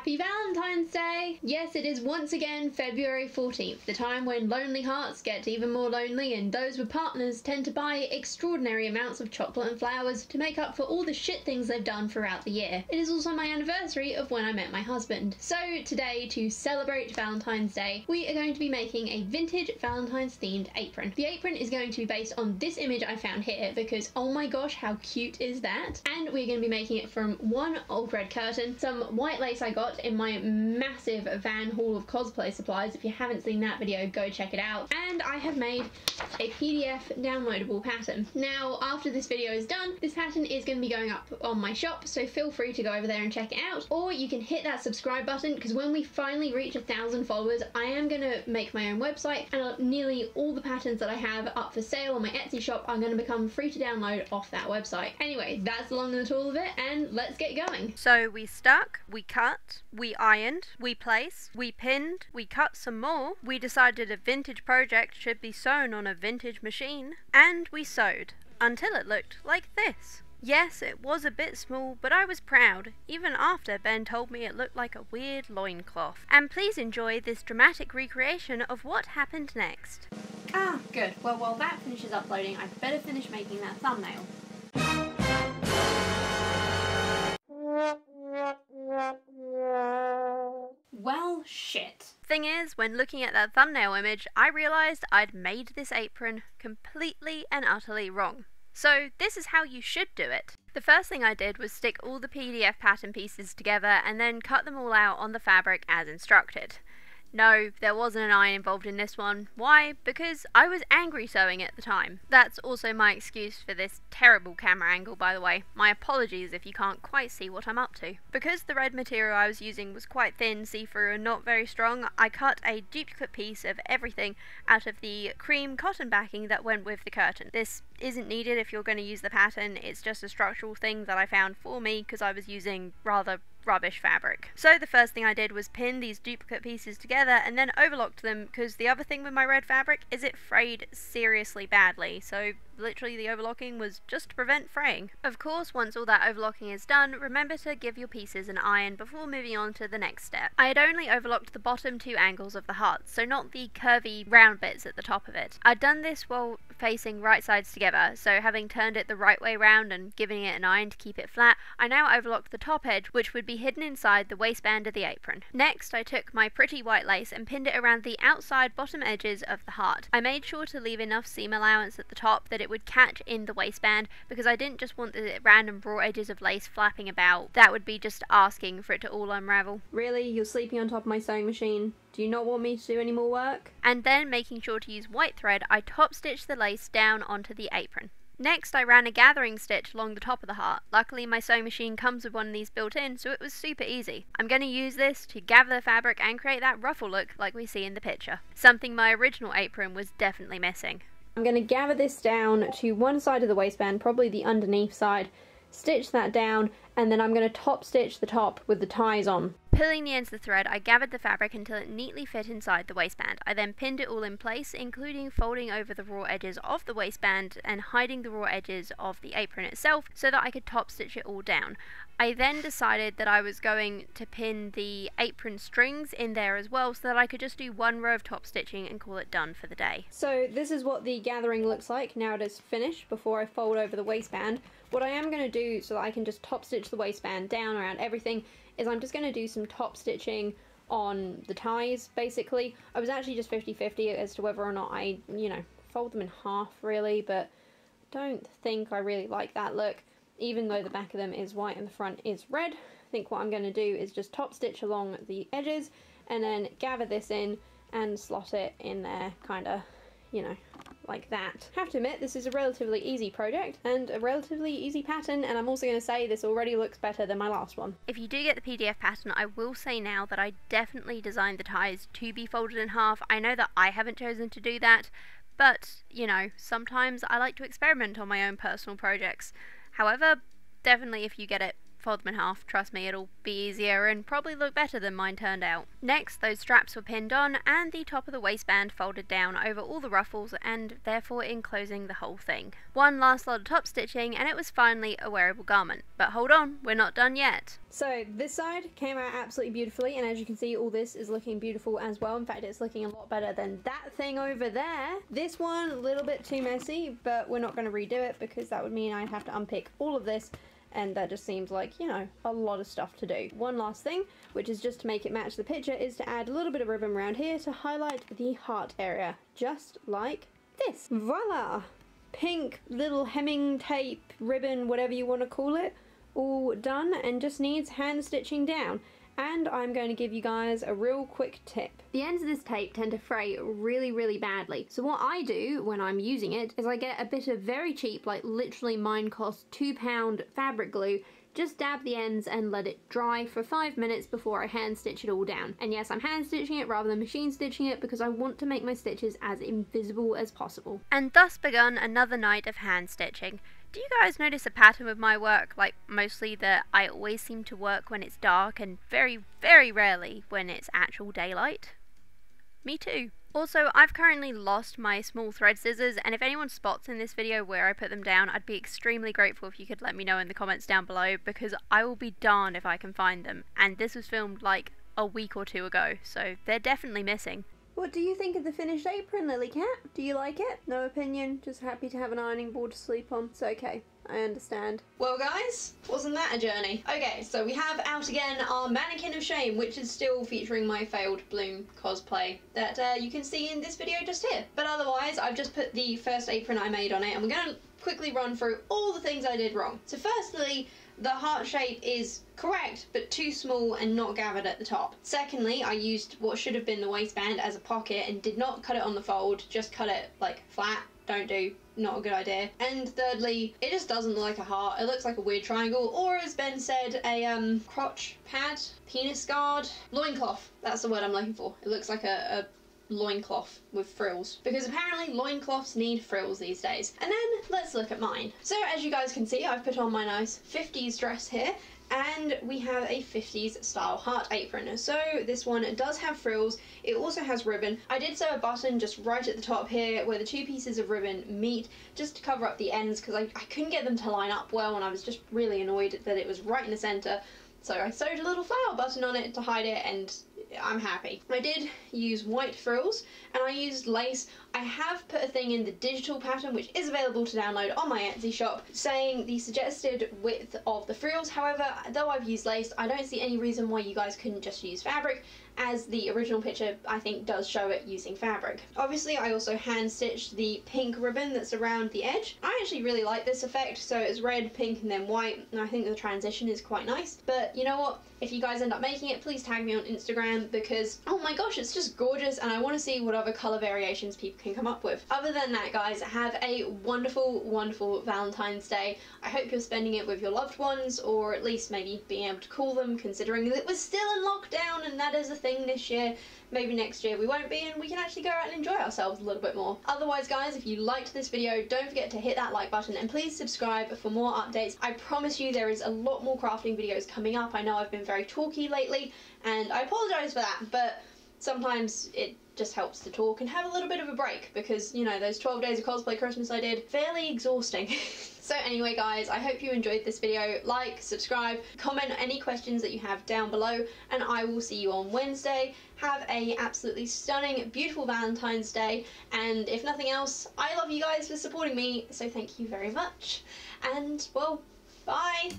Happy Valentine's Day! Yes, it is once again February 14th, the time when lonely hearts get even more lonely and those with partners tend to buy extraordinary amounts of chocolate and flowers to make up for all the shit things they've done throughout the year. It is also my anniversary of when I met my husband. So today, to celebrate Valentine's Day, we are going to be making a vintage Valentine's themed apron. The apron is going to be based on this image I found here because oh my gosh, how cute is that? And we're going to be making it from one old red curtain, some white lace I got in my massive van haul of cosplay supplies. If you haven't seen that video, go check it out. And I have made a PDF downloadable pattern. Now, after this video is done, this pattern is going to be going up on my shop, so feel free to go over there and check it out, or you can hit that subscribe button, because when we finally reach 1,000 followers, I am going to make my own website, and nearly all the patterns that I have up for sale on my Etsy shop are going to become free to download off that website. Anyway, that's the long and the tall of it, and let's get going. So we stuck, we cut, we ironed, we placed, we pinned, we cut some more, we decided a vintage project should be sewn on a vintage machine, and we sewed, until it looked like this. Yes, it was a bit small, but I was proud, even after Ben told me it looked like a weird loincloth. And please enjoy this dramatic recreation of what happened next. Ah, good. Well, while that finishes uploading, I'd better finish making that thumbnail. Well, shit. Thing is, when looking at that thumbnail image, I realised I'd made this apron completely and utterly wrong. So this is how you should do it. The first thing I did was stick all the PDF pattern pieces together and then cut them all out on the fabric as instructed. No, there wasn't an iron involved in this one. Why? Because I was angry sewing at the time. That's also my excuse for this terrible camera angle, by the way. My apologies if you can't quite see what I'm up to. Because the red material I was using was quite thin, see-through and not very strong, I cut a duplicate piece of everything out of the cream cotton backing that went with the curtain. This isn't needed if you're going to use the pattern, it's just a structural thing that I found for me because I was using rather rubbish fabric. So the first thing I did was pin these duplicate pieces together and then overlocked them, because the other thing with my red fabric is it frayed seriously badly, so literally the overlocking was just to prevent fraying. Of course, once all that overlocking is done, remember to give your pieces an iron before moving on to the next step. I had only overlocked the bottom two angles of the heart, so not the curvy round bits at the top of it. I'd done this while facing right sides together, so having turned it the right way round and giving it an iron to keep it flat, I now overlocked the top edge, which would be hidden inside the waistband of the apron. Next, I took my pretty white lace and pinned it around the outside bottom edges of the heart. I made sure to leave enough seam allowance at the top that it would catch in the waistband, because I didn't just want the random raw edges of lace flapping about. That would be just asking for it to all unravel. Really? You're sleeping on top of my sewing machine? Do you not want me to do any more work? And then, making sure to use white thread, I top stitched the lace down onto the apron. Next, I ran a gathering stitch along the top of the heart. Luckily, my sewing machine comes with one of these built in, so it was super easy. I'm going to use this to gather the fabric and create that ruffle look like we see in the picture, something my original apron was definitely missing. I'm going to gather this down to one side of the waistband, probably the underneath side, stitch that down, and then I'm going to top stitch the top with the ties on. Pulling the ends of the thread, I gathered the fabric until it neatly fit inside the waistband. I then pinned it all in place, including folding over the raw edges of the waistband and hiding the raw edges of the apron itself so that I could top stitch it all down. I then decided that I was going to pin the apron strings in there as well so that I could just do one row of top stitching and call it done for the day. So this is what the gathering looks like now it is finished before I fold over the waistband. What I am going to do so that I can just top stitch the waistband down around everything is I'm just going to do some top stitching on the ties, basically. I was actually just 50-50 as to whether or not I, you know, fold them in half really, but I don't think I really like that look. Even though the back of them is white and the front is red, I think what I'm going to do is just top stitch along the edges and then gather this in and slot it in there, kind of, you know, like that. I have to admit, this is a relatively easy project and a relatively easy pattern, and I'm also going to say this already looks better than my last one. If you do get the PDF pattern, I will say now that I definitely designed the ties to be folded in half. I know that I haven't chosen to do that, but, you know, sometimes I like to experiment on my own personal projects. However, definitely if you get it, fold them in half, trust me it'll be easier and probably look better than mine turned out. Next, those straps were pinned on and the top of the waistband folded down over all the ruffles and therefore enclosing the whole thing. One last lot of top stitching and it was finally a wearable garment. But hold on, we're not done yet. So this side came out absolutely beautifully, and as you can see all this is looking beautiful as well. In fact, it's looking a lot better than that thing over there. This one a little bit too messy, but we're not going to redo it because that would mean I'd have to unpick all of this, and that just seems like, you know, a lot of stuff to do. One last thing, which is just to make it match the picture, is to add a little bit of ribbon around here to highlight the heart area, just like this. Voila! Pink little hemming tape, ribbon, whatever you want to call it, all done, and just needs hand stitching down. And I'm going to give you guys a real quick tip. The ends of this tape tend to fray really, really badly. So what I do when I'm using it is I get a bit of very cheap, like literally mine costs £2 fabric glue, just dab the ends and let it dry for 5 minutes before I hand stitch it all down. And yes, I'm hand stitching it rather than machine stitching it because I want to make my stitches as invisible as possible. And thus begun another night of hand stitching. Do you guys notice a pattern with my work, like mostly that I always seem to work when it's dark and very, very rarely when it's actual daylight? Me too. Also, I've currently lost my small thread scissors, and if anyone spots in this video where I put them down, I'd be extremely grateful if you could let me know in the comments down below, because I will be darned if I can find them, and this was filmed like a week or two ago, so they're definitely missing. What do you think of the finished apron, Lilycat? Do you like it? No opinion, just happy to have an ironing board to sleep on. It's okay, I understand. Well guys, wasn't that a journey? Okay, so we have out again our mannequin of shame, which is still featuring my failed Bloom cosplay that you can see in this video just here. But otherwise, I've just put the first apron I made on it, and we're gonna quickly run through all the things I did wrong. So firstly, the heart shape is correct, but too small and not gathered at the top. Secondly, I used what should have been the waistband as a pocket and did not cut it on the fold, just cut it like flat. Don't do, not a good idea. And thirdly, it just doesn't look like a heart, it looks like a weird triangle, or as Ben said, a crotch pad, penis guard, loincloth, that's the word I'm looking for. It looks like a loincloth with frills, because apparently loincloths need frills these days. And then let's look at mine. So as you guys can see, I've put on my nice 50s dress here, and we have a 50s style heart apron. So this one does have frills, it also has ribbon. I did sew a button just right at the top here where the two pieces of ribbon meet, just to cover up the ends, because I couldn't get them to line up well, and I was just really annoyed that it was right in the center. So I sewed a little flower button on it to hide it, and I'm happy. I did use white frills and I used lace. I have put a thing in the digital pattern, which is available to download on my Etsy shop, saying the suggested width of the frills. However, though I've used lace, I don't see any reason why you guys couldn't just use fabric, as the original picture I think does show it using fabric. Obviously, I also hand stitched the pink ribbon that's around the edge. I actually really like this effect, so it's red, pink and then white, and I think the transition is quite nice. But you know what, if you guys end up making it, please tag me on Instagram, because oh my gosh, it's just gorgeous, and I want to see what other colour variations people can come up with. Other than that guys, have a wonderful, wonderful Valentine's Day. I hope you're spending it with your loved ones, or at least maybe being able to call them, considering that we're still in lockdown and that is a thing this year. Maybe next year we won't be and we can actually go out and enjoy ourselves a little bit more. Otherwise guys, if you liked this video, don't forget to hit that like button and please subscribe for more updates. I promise you there is a lot more crafting videos coming up. I know I've been very talky lately and I apologise for that, but sometimes it just helps to talk and have a little bit of a break, because you know, those 12 days of cosplay Christmas I did, fairly exhausting. So anyway guys, I hope you enjoyed this video. Like, subscribe, comment any questions that you have down below, and I will see you on Wednesday. Have a absolutely stunning, beautiful Valentine's Day, and if nothing else, I love you guys for supporting me, so thank you very much, and well, bye!